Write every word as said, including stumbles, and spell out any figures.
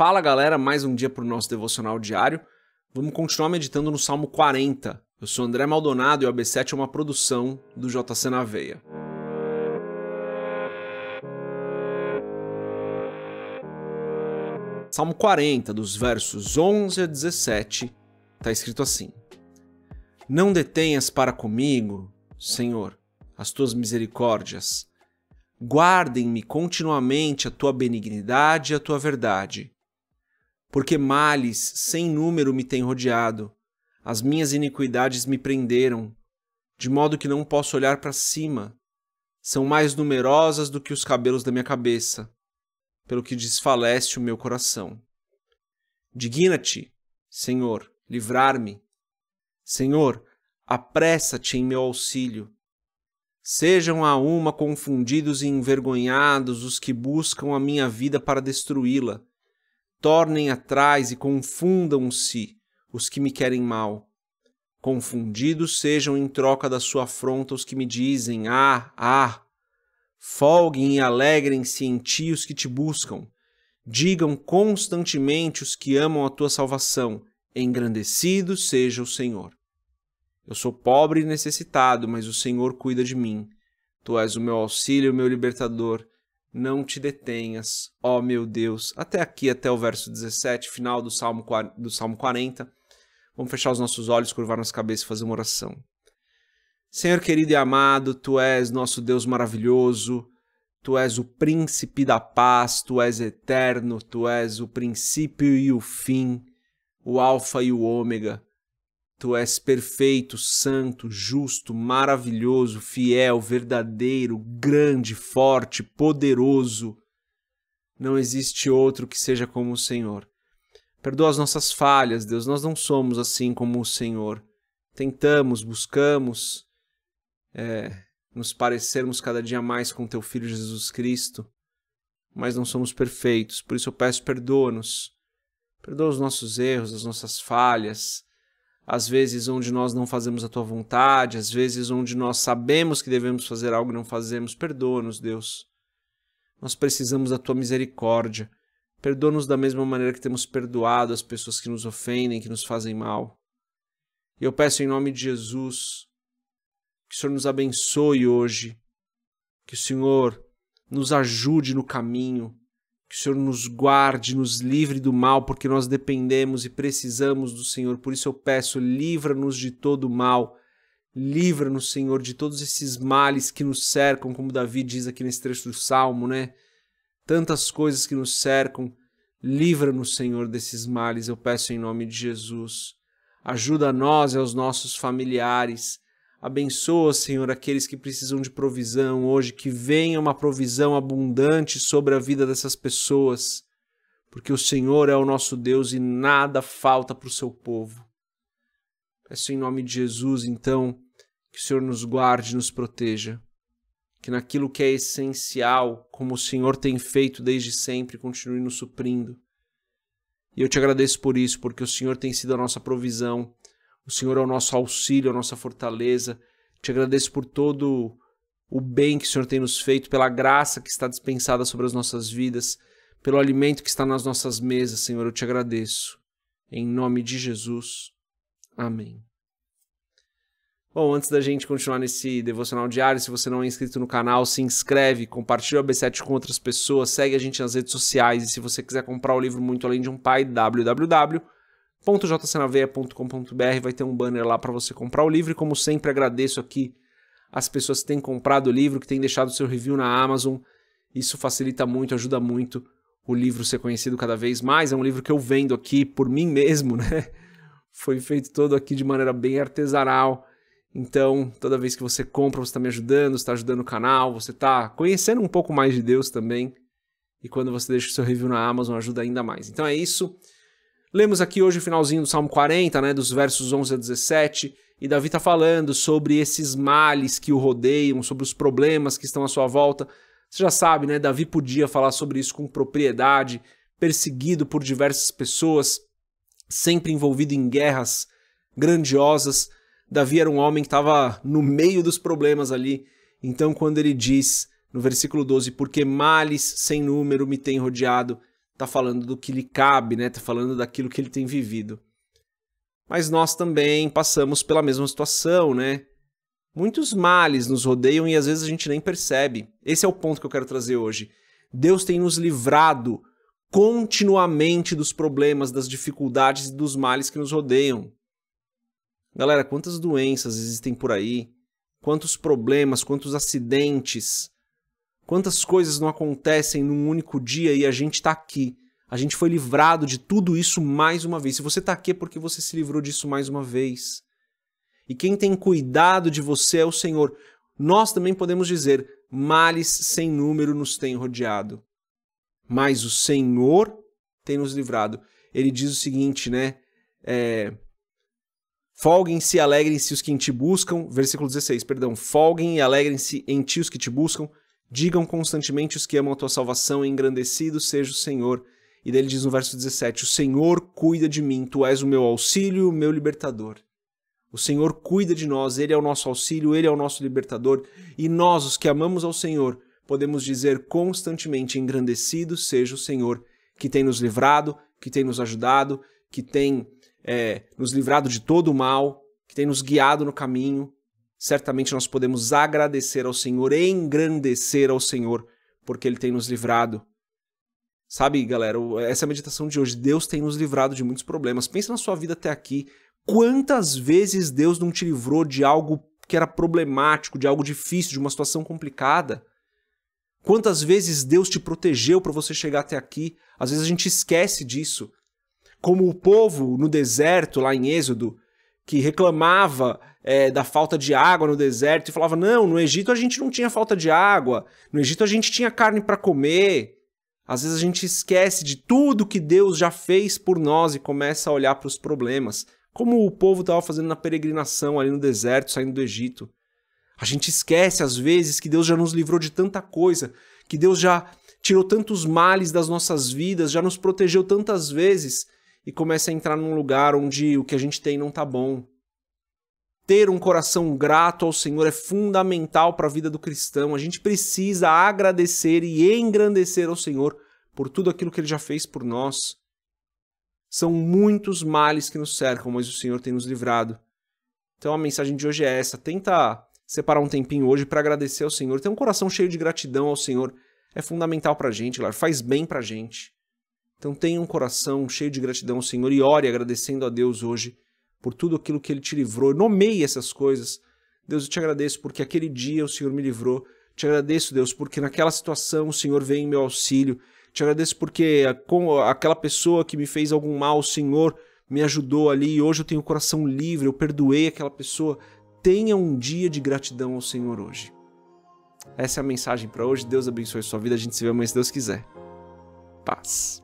Fala galera, mais um dia para o nosso devocional diário. Vamos continuar meditando no Salmo quarenta. Eu sou André Maldonado e o A B sete é uma produção do J C na Veia. Salmo quarenta, dos versos onze a dezessete, está escrito assim: Não detenhas para comigo, Senhor, as tuas misericórdias. Guardem-me continuamente a tua benignidade e a tua verdade. Porque males sem número me têm rodeado, as minhas iniquidades me prenderam, de modo que não posso olhar para cima. São mais numerosas do que os cabelos da minha cabeça, pelo que desfalece o meu coração. Digna-te, Senhor, livrar-me. Senhor, apressa-te em meu auxílio. Sejam a uma confundidos e envergonhados os que buscam a minha vida para destruí-la. Tornem atrás e confundam-se os que me querem mal. Confundidos sejam em troca da sua afronta os que me dizem, ah, ah. Folguem e alegrem-se em ti os que te buscam. Digam constantemente os que amam a tua salvação. Engrandecido seja o Senhor. Eu sou pobre e necessitado, mas o Senhor cuida de mim. Tu és o meu auxílio, o meu libertador. Não te detenhas, ó meu Deus. Até aqui, até o verso dezessete, final do Salmo, do Salmo quarenta. Vamos fechar os nossos olhos, curvar nossa cabeça e fazer uma oração. Senhor querido e amado, Tu és nosso Deus maravilhoso. Tu és o príncipe da paz, Tu és eterno, Tu és o princípio e o fim, o alfa e o ômega. Tu és perfeito, santo, justo, maravilhoso, fiel, verdadeiro, grande, forte, poderoso. Não existe outro que seja como o Senhor. Perdoa as nossas falhas, Deus. Nós não somos assim como o Senhor. Tentamos, buscamos, é, nos parecermos cada dia mais com Teu Filho Jesus Cristo, mas não somos perfeitos. Por isso eu peço, perdoa-nos. Perdoa os nossos erros, as nossas falhas. Às vezes onde nós não fazemos a Tua vontade, às vezes onde nós sabemos que devemos fazer algo e não fazemos, perdoa-nos, Deus. Nós precisamos da Tua misericórdia. Perdoa-nos da mesma maneira que temos perdoado as pessoas que nos ofendem, que nos fazem mal. E eu peço em nome de Jesus que o Senhor nos abençoe hoje, que o Senhor nos ajude no caminho, que o Senhor nos guarde, nos livre do mal, porque nós dependemos e precisamos do Senhor. Por isso eu peço, livra-nos de todo mal, livra-nos, Senhor, de todos esses males que nos cercam, como Davi diz aqui nesse trecho do Salmo, né? Tantas coisas que nos cercam, livra-nos, Senhor, desses males, eu peço em nome de Jesus. Ajuda a nós e aos nossos familiares, abençoa, Senhor, aqueles que precisam de provisão hoje, que venha uma provisão abundante sobre a vida dessas pessoas, porque o Senhor é o nosso Deus e nada falta para o seu povo. Peço em nome de Jesus, então, que o Senhor nos guarde e nos proteja, que naquilo que é essencial, como o Senhor tem feito desde sempre, continue nos suprindo. E eu te agradeço por isso, porque o Senhor tem sido a nossa provisão. O Senhor é o nosso auxílio, a nossa fortaleza. Te agradeço por todo o bem que o Senhor tem nos feito, pela graça que está dispensada sobre as nossas vidas, pelo alimento que está nas nossas mesas, Senhor. Eu te agradeço. Em nome de Jesus. Amém. Bom, antes da gente continuar nesse devocional diário, se você não é inscrito no canal, se inscreve, compartilha o A B sete com outras pessoas, segue a gente nas redes sociais e se você quiser comprar o livro Muito Além de um Pai, w w w ponto j c na veia ponto com ponto b r, vai ter um banner lá para você comprar o livro. E como sempre, agradeço aqui as pessoas que têm comprado o livro, que têm deixado seu review na Amazon. Isso facilita muito, ajuda muito o livro ser conhecido cada vez mais. É um livro que eu vendo aqui por mim mesmo, né? Foi feito todo aqui de maneira bem artesanal. Então, toda vez que você compra, você está me ajudando, você está ajudando o canal, você está conhecendo um pouco mais de Deus também. E quando você deixa o seu review na Amazon, ajuda ainda mais. Então é isso. Lemos aqui hoje o finalzinho do Salmo quarenta, né, dos versos onze a dezessete, e Davi está falando sobre esses males que o rodeiam, sobre os problemas que estão à sua volta. Você já sabe, né, Davi podia falar sobre isso com propriedade, perseguido por diversas pessoas, sempre envolvido em guerras grandiosas. Davi era um homem que estava no meio dos problemas ali. Então, quando ele diz, no versículo doze, porque males sem número me têm rodeado, está falando do que lhe cabe, né? Está falando daquilo que ele tem vivido. Mas nós também passamos pela mesma situação, né? Muitos males nos rodeiam e às vezes a gente nem percebe. Esse é o ponto que eu quero trazer hoje. Deus tem nos livrado continuamente dos problemas, das dificuldades e dos males que nos rodeiam. Galera, quantas doenças existem por aí? Quantos problemas, quantos acidentes, quantas coisas não acontecem num único dia e a gente está aqui. A gente foi livrado de tudo isso mais uma vez. Se você está aqui é porque você se livrou disso mais uma vez. E quem tem cuidado de você é o Senhor. Nós também podemos dizer, males sem número nos têm rodeado. Mas o Senhor tem nos livrado. Ele diz o seguinte, né? É... Folguem-se e alegrem-se os que em ti buscam. Versículo dezesseis, perdão. Folguem e alegrem-se em ti os que te buscam. Digam constantemente os que amam a tua salvação. Engrandecido seja o Senhor. E daí ele diz no verso dezessete, o Senhor cuida de mim. Tu és o meu auxílio e o meu libertador. O Senhor cuida de nós. Ele é o nosso auxílio, Ele é o nosso libertador. E nós, os que amamos ao Senhor, podemos dizer constantemente, engrandecido seja o Senhor, que tem nos livrado, que tem nos ajudado, que tem... É, nos livrado de todo o mal, que tem nos guiado no caminho. Certamente nós podemos agradecer ao Senhor, engrandecer ao Senhor, porque Ele tem nos livrado. Sabe, galera, essa é a meditação de hoje. Deus tem nos livrado de muitos problemas. Pensa na sua vida até aqui. Quantas vezes Deus não te livrou de algo que era problemático, de algo difícil, de uma situação complicada? Quantas vezes Deus te protegeu para você chegar até aqui? Às vezes a gente esquece disso. Como o povo no deserto, lá em Êxodo, que reclamava é, da falta de água no deserto e falava, não, no Egito a gente não tinha falta de água, no Egito a gente tinha carne para comer. Às vezes a gente esquece de tudo que Deus já fez por nós e começa a olhar para os problemas. Como o povo estava fazendo na peregrinação ali no deserto, saindo do Egito. A gente esquece às vezes que Deus já nos livrou de tanta coisa, que Deus já tirou tantos males das nossas vidas, já nos protegeu tantas vezes... E começa a entrar num lugar onde o que a gente tem não está bom. Ter um coração grato ao Senhor é fundamental para a vida do cristão. A gente precisa agradecer e engrandecer ao Senhor por tudo aquilo que Ele já fez por nós. São muitos males que nos cercam, mas o Senhor tem nos livrado. Então a mensagem de hoje é essa. Tenta separar um tempinho hoje para agradecer ao Senhor. Ter um coração cheio de gratidão ao Senhor é fundamental para a gente, galera. Faz bem para a gente. Então tenha um coração cheio de gratidão ao Senhor e ore agradecendo a Deus hoje por tudo aquilo que Ele te livrou. Nomeie essas coisas. Deus, eu te agradeço porque aquele dia o Senhor me livrou. Te agradeço, Deus, porque naquela situação o Senhor veio em meu auxílio. Te agradeço porque a, aquela pessoa que me fez algum mal, o Senhor me ajudou ali e hoje eu tenho o coração livre, eu perdoei aquela pessoa. Tenha um dia de gratidão ao Senhor hoje. Essa é a mensagem para hoje. Deus abençoe a sua vida. A gente se vê amanhã se Deus quiser. Paz.